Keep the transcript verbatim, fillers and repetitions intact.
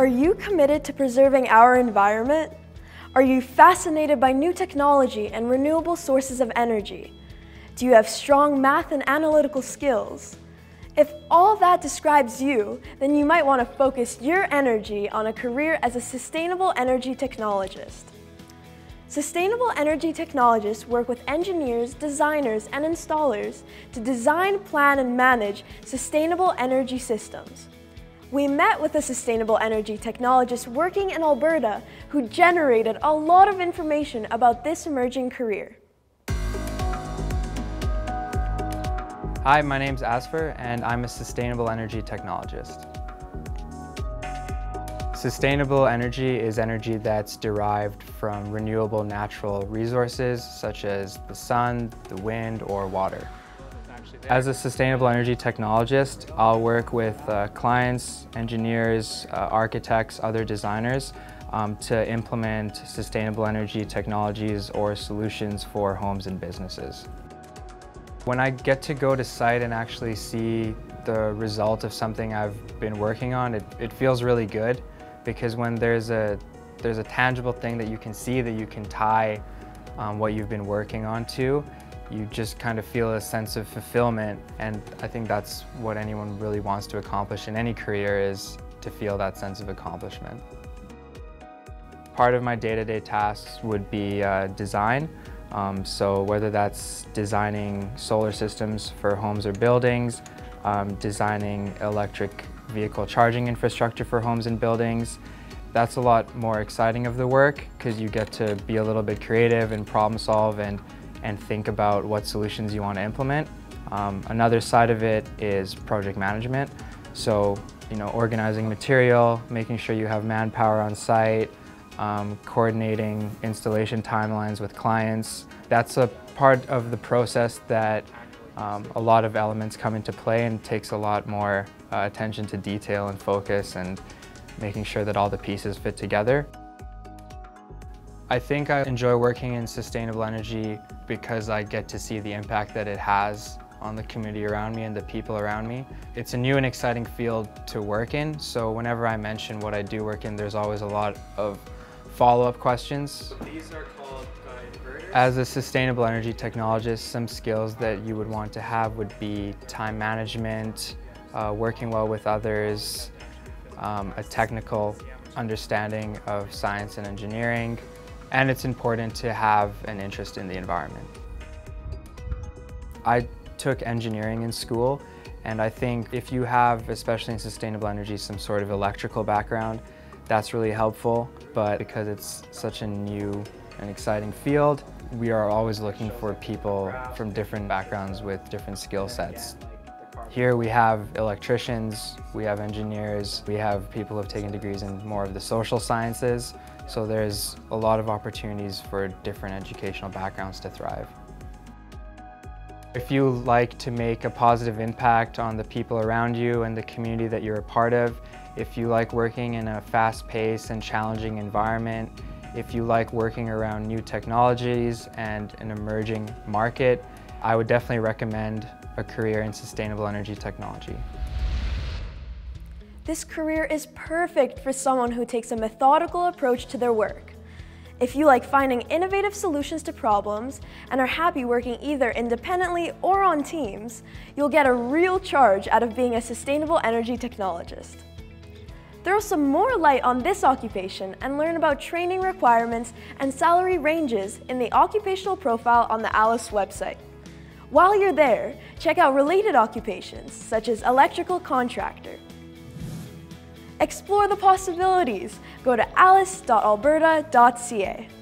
Are you committed to preserving our environment? Are you fascinated by new technology and renewable sources of energy? Do you have strong math and analytical skills? If all that describes you, then you might want to focus your energy on a career as a sustainable energy technologist. Sustainable energy technologists work with engineers, designers, and installers to design, plan, and manage sustainable energy systems. We met with a sustainable energy technologist working in Alberta who generated a lot of information about this emerging career. Hi, my name's Asfer and I'm a sustainable energy technologist. Sustainable energy is energy that's derived from renewable natural resources such as the sun, the wind, or water. As a sustainable energy technologist, I'll work with uh, clients, engineers, uh, architects, other designers um, to implement sustainable energy technologies or solutions for homes and businesses. When I get to go to site and actually see the result of something I've been working on, it, it feels really good. Because when there's a, there's a tangible thing that you can see, that you can tie um, what you've been working on to, you just kind of feel a sense of fulfillment. And I think that's what anyone really wants to accomplish in any career, is to feel that sense of accomplishment. Part of my day-to-day tasks would be uh, design. Um, so whether that's designing solar systems for homes or buildings, um, designing electric vehicle charging infrastructure for homes and buildings. That's a lot more exciting of the work because you get to be a little bit creative and problem solve and, and think about what solutions you want to implement. Um, another side of it is project management. So, you know, organizing material, making sure you have manpower on site, um, coordinating installation timelines with clients. That's a part of the process that Um, a lot of elements come into play and takes a lot more uh, attention to detail and focus and making sure that all the pieces fit together. I think I enjoy working in sustainable energy because I get to see the impact that it has on the community around me and the people around me. It's a new and exciting field to work in, so whenever I mention what I do work in, there's always a lot of follow-up questions. These are called uh, inverters. As a sustainable energy technologist, some skills that you would want to have would be time management, uh, working well with others, um, a technical understanding of science and engineering, and it's important to have an interest in the environment. I took engineering in school, and I think if you have, especially in sustainable energy, some sort of electrical background, that's really helpful, but because it's such a new and exciting field, we are always looking for people from different backgrounds with different skill sets. Here we have electricians, we have engineers, we have people who have taken degrees in more of the social sciences, so there's a lot of opportunities for different educational backgrounds to thrive. If you like to make a positive impact on the people around you and the community that you're a part of, if you like working in a fast-paced and challenging environment, if you like working around new technologies and an emerging market, I would definitely recommend a career in sustainable energy technology. This career is perfect for someone who takes a methodical approach to their work. If you like finding innovative solutions to problems and are happy working either independently or on teams, you'll get a real charge out of being a sustainable energy technologist. Throw some more light on this occupation and learn about training requirements and salary ranges in the occupational profile on the ALIS website. While you're there, check out related occupations such as electrical contractor. Explore the possibilities. Go to alis dot alberta dot c a.